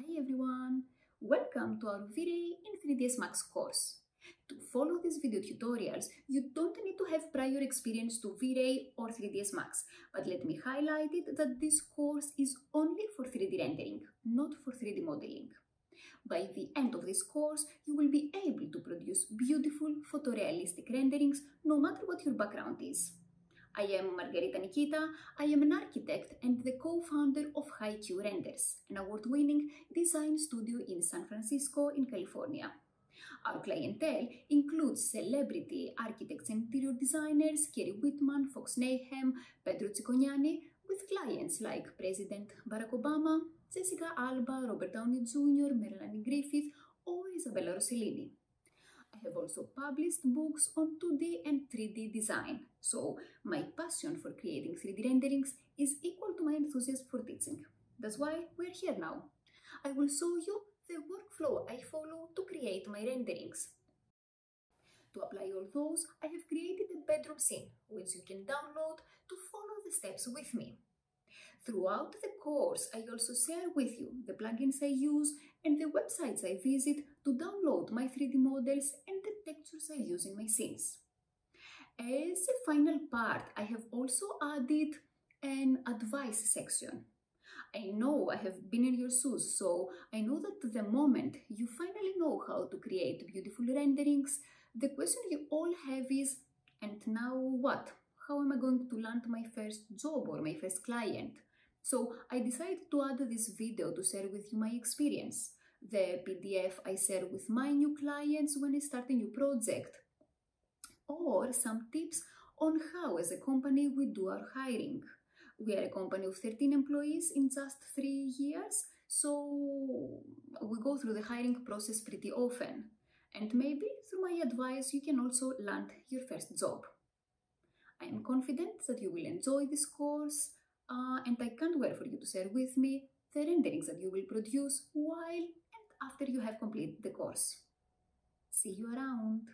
Hi everyone! Welcome to our V-Ray in 3ds Max course. To follow these video tutorials, you don't need to have prior experience to V-Ray or 3ds Max, but let me highlight it that this course is only for 3D rendering, not for 3D modeling. By the end of this course, you will be able to produce beautiful photorealistic renderings no matter what your background is. I am Margarita Nikita, I am an architect and the co-founder of HiQ Renders, an award-winning design studio in San Francisco in California. Our clientele includes celebrity architects and interior designers, Kerry Whitman, Fox Nahem, Pedro Cicognani, with clients like President Barack Obama, Jessica Alba, Robert Downey Jr., Marilanie Griffith, or Isabella Rossellini. I have also published books on 2D and 3D design, so my passion for creating 3D renderings is equal to my enthusiasm for teaching. That's why we're here now. I will show you the workflow I follow to create my renderings. To apply all those, I have created a bedroom scene, which you can download to follow the steps with me. Throughout the course, I also share with you the plugins I use and the websites I visit to download my 3D models and the textures I use in my scenes. As a final part, I have also added an advice section. I know I have been in your shoes, so I know that the moment you finally know how to create beautiful renderings, the question you all have is, and now what? How am I going to land my first job or my first client? So I decided to add this video to share with you my experience, the PDF I share with my new clients when I start a new project, or some tips on how as a company we do our hiring. We are a company of 13 employees in just 3 years, so we go through the hiring process pretty often. And maybe through my advice you can also land your first job. I am confident that you will enjoy this course, and I can't wait for you to share with me the renderings that you will produce while and after you have completed the course. See you around!